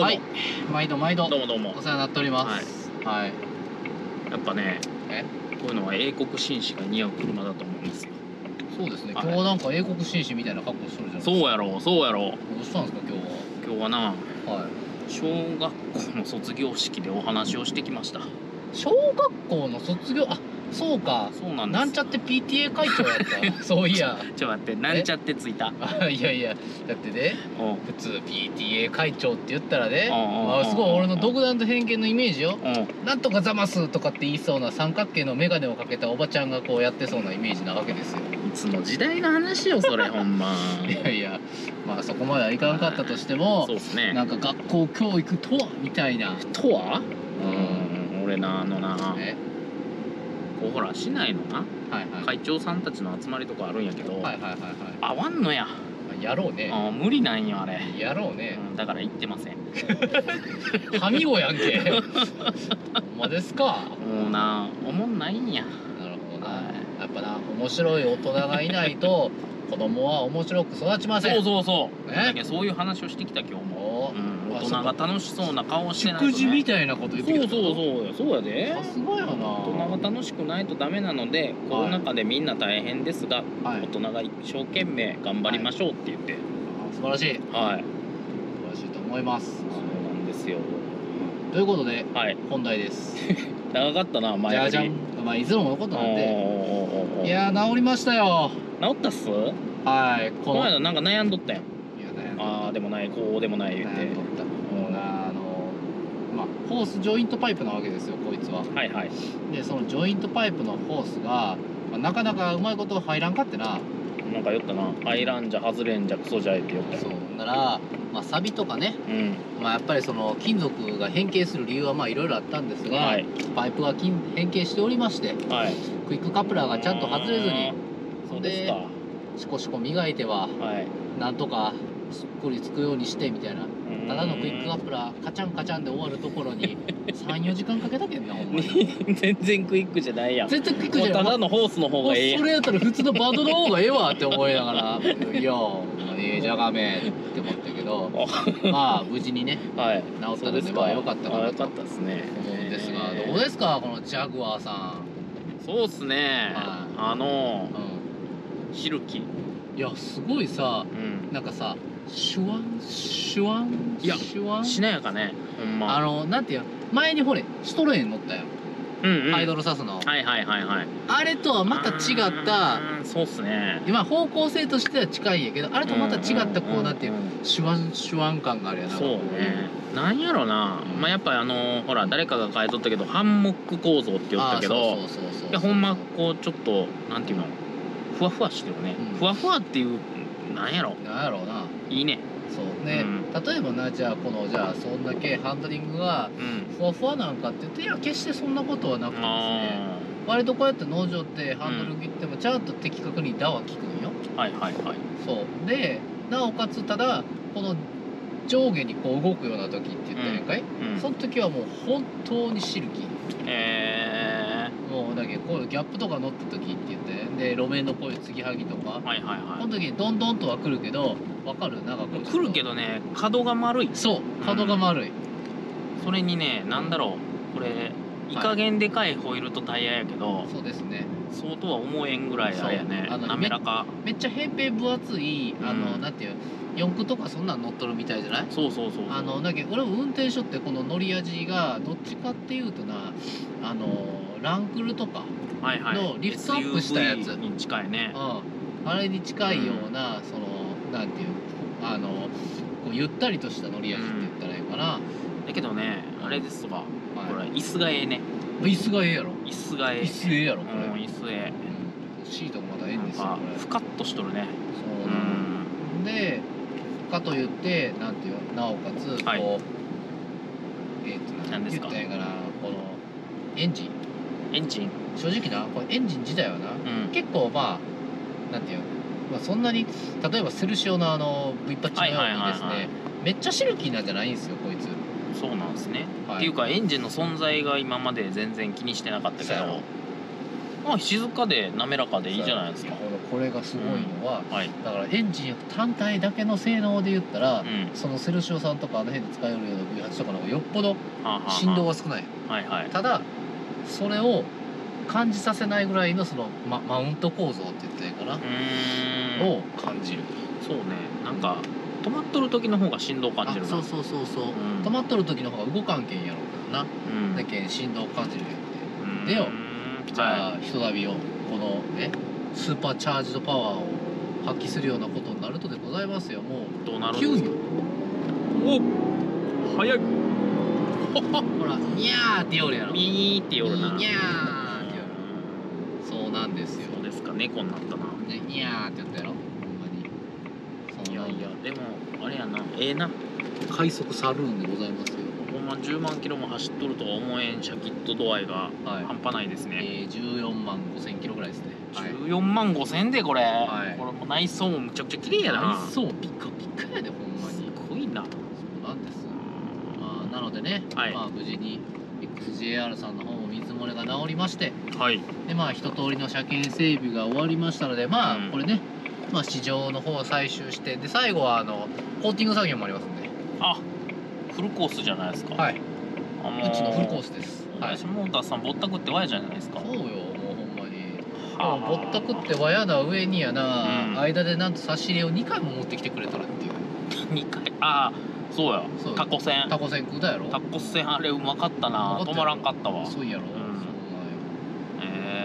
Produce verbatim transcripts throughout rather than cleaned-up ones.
はい、毎度毎度どうもどうもお世話になっております。はい。はい、やっぱね、こういうのは英国紳士が似合う車だと思います。そうですね。今日なんか英国紳士みたいな格好してるじゃん。そうやろう、そうやろう。どうしたんですか今日は。今日はな、はい、小学校の卒業式でお話をしてきました。小学校の卒業、あ、そうか。そうなんです。なんちゃって ピーティーエー 会長やった。そういや。ちょっと待って、なんちゃってついた。いやいや、だってね、普通 ピーティーエー 会長って言ったらね、あ、すごい俺の独断と偏見のイメージよ。なんとかざますとかって言いそうな三角形のメガネをかけたおばちゃんがこうやってそうなイメージなわけですよ。いつの時代の話よそれほんま。いやいや、まあそこまではいかなかったとしても、そうですね。なんか学校教育とはみたいな。とは？うん、俺なあのな。ほら市内のな会長さんたちの集まりとかあるんやけど合わんのや。やろうね。あ、無理なんよあれ。やろうね。だから行ってません。はみごやんけ。まですか。もうなおもんないんや。なるほどな。やっぱな面白い大人がいないと子供は面白く育ちません。そうそうそう。ね。そういう話をしてきた今日も。大人が楽しそうな顔してないとね。祝辞みたいなこと言ってきた。そうそうそう。そうやで。さすがやな。大人が楽しくないとダメなので、コロナ禍でみんな大変ですが、大人が一生懸命頑張りましょうって言って。素晴らしい。はい。素晴らしいと思います。そうなんですよ。ということで、本題です。長かったな前。じゃじゃん。まあいつものことなんで。いや治りましたよ。治ったっす？はい。この間なんか悩んどったやん。ああでもないこうでもない言って、もうなあのまあホースジョイントパイプなわけですよこいつは。はいはい。でそのジョイントパイプのホースが、まあ、なかなかうまいこと入らんかってな。なんか言ったな、入らんじゃ外れんじゃクソじゃいって言ったよ。そうなら、まあ、サビとかね、うん、まあやっぱりその金属が変形する理由はまあいろいろあったんですが、はい、パイプが変形しておりまして、はい、クイックカプラーがちゃんと外れずに、そうですか。シコシコ磨いては、はい、なんとかすっくりつくようにしてみたいな、ただのクイックカプラーカチャンカチャンで終わるところにさんよじかんかけたけんなお前。全然クイックじゃないやん。全然クイックじゃない。ただのホースの方がええやん。それやったら普通のバドの方がええわって思いながら「いやええじゃがめ」って思ったけどまあ無事にね治ったのでまあよかったかなと思うんですが、どうですかこのジャグアーさん。そうっすね、あのシルキいやすごいさ、なんかさシュワンシュワンシュワンしなやかね、ほんま。あのなんていう前にほれシトロエン乗ったよ、うん、アイドルサスの。はいはいはいはい。あれとはまた違った。そうっすね。今方向性としては近いんやけど、あれとまた違ったこうなんていうシュワンシュワン感があるやな。そうね、なんやろな、まあやっぱあのほら誰かが変えとったけどハンモック構造って言ったけど、いやほんまこうちょっとなんていうのふわふわしてるね、ふわふわっていうなんやろなんやろうな。いいね。そうね、うん、例えばなじゃあこのじゃあそんだけハンドリングがふわふわなんかって言って、いや決してそんなことはなくてですね、割とこうやって農場ってハンドル切ってもちゃんと的確に打は効くんよ、うん、はいはいはい。そうでなおかつただこの上下にこう動くような時って言ったやんかい、うんうん、その時はもう本当にシルキー。えー、もうだけどこういうギャップとか乗った時って言ってで路面のこういう継ぎはぎとかこの時にどんどんとは来るけど、わかるなんかこう来るけどね、角が丸い。そう角が丸い、うん、それにね何だろうこれいい加減でかいホイールとタイヤやけど、はい、そうですね、相当は思えんぐらいあれやね、滑らか。 め, めっちゃ平平分厚いあの、うん、なんていう四駆とかそんなん乗っとるみたいじゃない？そうそうそう。あのだけど俺も運転手ってこの乗り味がどっちかっていうとな、あのランクルとかのリフトアップしたやつ、はい、はい、に近いね、うん、あれに近いような、うん、そのなんていうあのこうゆったりとした乗り味って言ったらいいかな、うん、だけどねあれですわ、はい、これ椅子がええね。椅子がええやろ。椅子がええ。椅子ええやろこれ。うん、椅子ええ、うん、シートもまだええんですよ。なんかふかっとしとるね。そうな、うんでかと言ってなんていうなおかつこう、はい、えっとなんて言ったらいいかな、このエンジンエンジン正直なこれエンジン自体はな、うん、結構まあなんていう、まあ、そんなに例えばセルシオのあの ブイエイト のようにですねめっちゃシルキーなんじゃないんですよこいつ。そうなんですね、はい、っていうかエンジンの存在が今まで全然気にしてなかったけど、まあ静かで滑らかでいいじゃないですか。これがすごいのは、うんはい、だからエンジン単体だけの性能で言ったら、うん、そのセルシオさんとかあの辺で使えるようなブイエイトとかの方がよっぽど振動は少ない。ただそれを感じさせないぐらいのその マ, マウント構造って言ったらいいかなを感じる。そうね。なんか止まっとる時の方が振動感じるな。そうそうそうそう。うん、止まっとる時の方が動かんけんやろうからな。うん、だけん振動感じるよって。でよ。じゃあひとたびをこのねスーパーチャージドパワーを発揮するようなことになるとでございますよ。もうどうなるんですか。お早い。ほらにゃーってよるやろ。にーってよるな。にゃーってよる。そうなんですよ。そうですか。猫になったな。ねにゃーって言ったやろ。いやいやでもあれやな、ええな。快速サルーンでございますよ。ほんまじゅうまんキロも走っとるとは思えんシャキッと度合いが半端ないですね。はい、えー、じゅうよんまんごせんキロぐらいですね。じゅうよんまんごせんでこれ、はい、これも内装もむちゃくちゃ綺麗やな。内装ピカピカやでほんまに。すごいな。そうなんです。まあなのでね、はい、まあ無事に エックスジェイアール さんの方も水漏れが治りまして、はい、でまあ一通りの車検整備が終わりましたので、まあ、うん、これね。まあ市場の方を採集してで最後はあのコーティング作業もありますんで。あ、フルコースじゃないですか。はい。あのー、うちのフルコースです。はい。モーターさんぼったくってわやじゃないですか。そうよ、もうほんまに。ああ。ぼったくってわやだ上にやな、うん、間でなんと差し入れをにかいも持ってきてくれたらっていう。にかい。ああ、そうや。そうタコ船。タコ船食うたやろ。タコ船あれうまかったな。止まらんかったわ。そうやろ。うん、そうなんよ。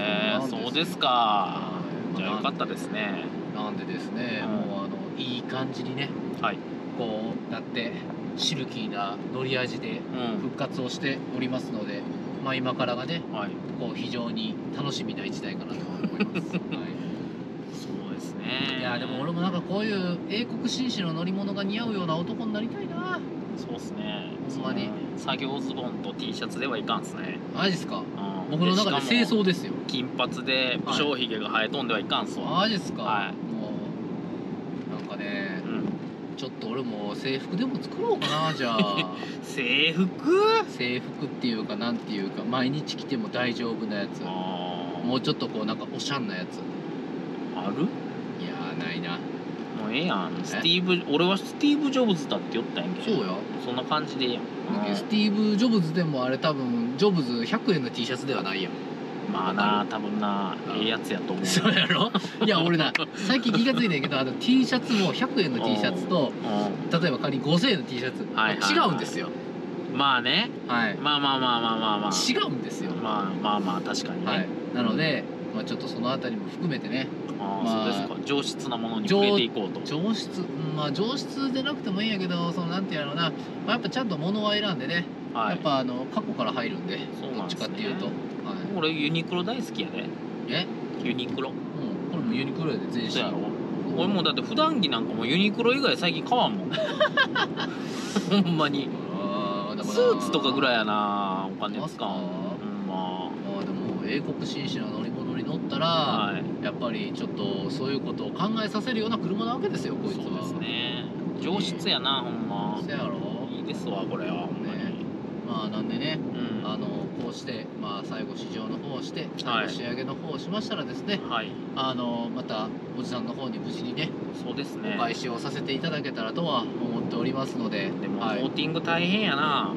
ええー、そうですか。じゃあよかったですね。なんでですね、うん、もうあのいい感じにね、はい、こうなってシルキーな乗り味で復活をしておりますので、うん、まあ今からがね、はい、こう非常に楽しみな一台かなと思います。はい、そうですね。いやでも俺もなんかこういう英国紳士の乗り物が似合うような男になりたいな。そうですね。つまり作業ズボンと T シャツではいかんですね。マジですか。うん、僕の中で正装ですよ。金髪で武将髭が生えとんではいかんすわ。マジですか。はい。ちょっと俺も制服でも作ろうかな。じゃあ制服制服っていうかなんていうか毎日着ても大丈夫なやつ、もうちょっとこうなんかおしゃんなやつある？いやーないな。もうええやん。スティーブ俺はスティーブ・ジョブズだって言ったんやけど。そうや、そんな感じでええやん。スティーブ・ジョブズでもあれ多分ジョブズひゃくえんの T シャツではないやん。まあな、多分な、ええやつやと思う。そうやろ。いや俺な最近気が付いてんけど、あの T シャツもひゃくえんの T シャツと例えば仮にごせんえんの T シャツ違うんですよ。まあね、まあまあまあまあまあまあ違うんですよ。まあまあまあ確かにね。なのでまあちょっとそのあたりも含めてね。ああそうですか。上質なものに触れていこうと。上質、まあ上質でなくてもいいんやけど、そのなんていうのな、やっぱちゃんと物は選んでね。やっぱあの過去から入るんで、どっちかっていうと。俺ユニクロ大好きやね。え？ユニクロ。うん。これもユニクロやで全身。俺もだって普段着なんかもユニクロ以外最近買わんもん。ほんまに。スーツとかぐらいやなお金使う。まあでも英国紳士の乗り物に乗ったらやっぱりちょっとそういうことを考えさせるような車なわけですよこいつは。そうですね。上質やなほんま。そうやろ。いいですわこれは。まあなんでね、あのこうしてまあ最後試乗の方をして最後仕上げの方をしましたらですね、はい、あのまたおじさんの方に無事にね、そうですね、お返しをさせていただけたらとは思っておりますので。でもコーティング大変やな。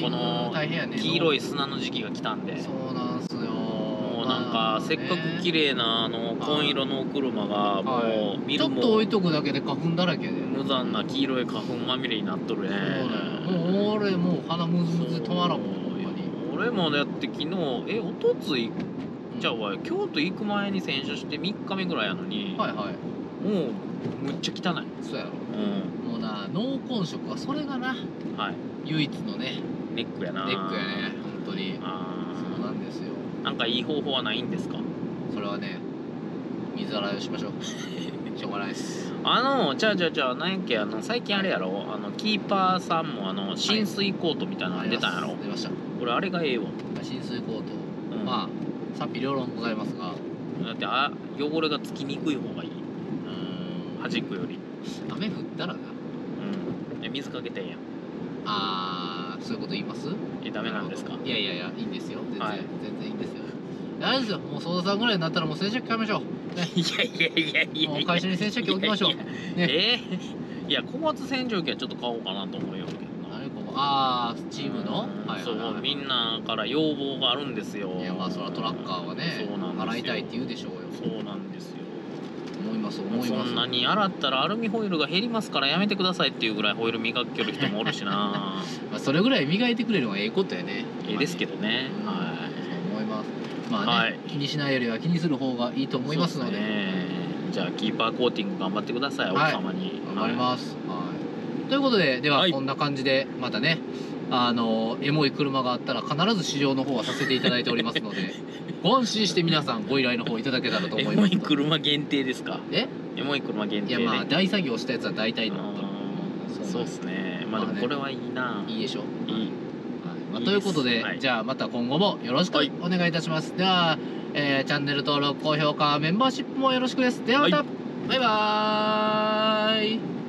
この黄色い砂の時期が来たんで。そうなんすよ。もうなんかせっかく綺麗なあの紺色のお車がもう見るもちょっと置いとくだけで花粉だらけで無残な黄色い花粉まみれになっとるね。もう俺もう鼻むずむず止まらんもん。俺もだって昨日えおとついじゃあわ京都行く前に洗車してみっかめぐらいやのに、はいはい、もうむっちゃ汚い。そうやろ、うん、もうな濃紺色はそれがな、はい、唯一のねネックやな。ネックやね本当に。あそうなんですよ。なんかいい方法はないんですか？それはね水洗いをしましょう。しょうがないです。あのじゃあじゃあじゃあ何やっけ、あの最近あれやろ、はい、あのキーパーさんもあの浸水コートみたいなの出たんやろ、はい、出ました。俺あれがええわ。浸水コート、うん、まあ賛否両論ございますが、だってあ汚れがつきにくい方がいい。うん、端っこより雨降ったらな、うん、水かけてんやん。ああそういうこと言います？えダメなんですか？いやいやいやいいんですよ全然、はい、全然いいんですよ。大丈夫ですよ。もう相田さんぐらいになったらもう洗車機買いましょう。ね、いやいやいやいやいや、会社に洗車機置きましょう。いやいやいや、ね、えー、いや高圧洗浄機はちょっと買おうかなと思うよ。あー、チームのそうみんなから要望があるんですよ。いや、まあそれはトラッカーはね、洗いたいって言うでしょうよ。そうなんですよ。思います思います。そんなに洗ったらアルミホイルが減りますからやめてくださいっていうぐらいホイル磨きよる人もおるしな。まあそれぐらい磨いてくれるのがええことやね。ええですけどね。はい、思います。まあね、気にしないよりは気にする方がいいと思いますので、じゃあキーパーコーティング頑張ってください、奥様に。頑張ります。ということで、ではこんな感じでまたね、あのエモい車があったら必ず試乗の方はさせていただいておりますので、ご安心して皆さんご依頼の方いただけたらと思います。エモい車限定ですか？え？エモい車限定。いや、まあ大作業したやつは大体の。そうですね。まあでもこれはいいな。いいでしょう。いい。ということで、じゃあまた今後もよろしくお願いいたします。ではチャンネル登録、高評価、メンバーシップもよろしくです。ではまた。バイバーイ。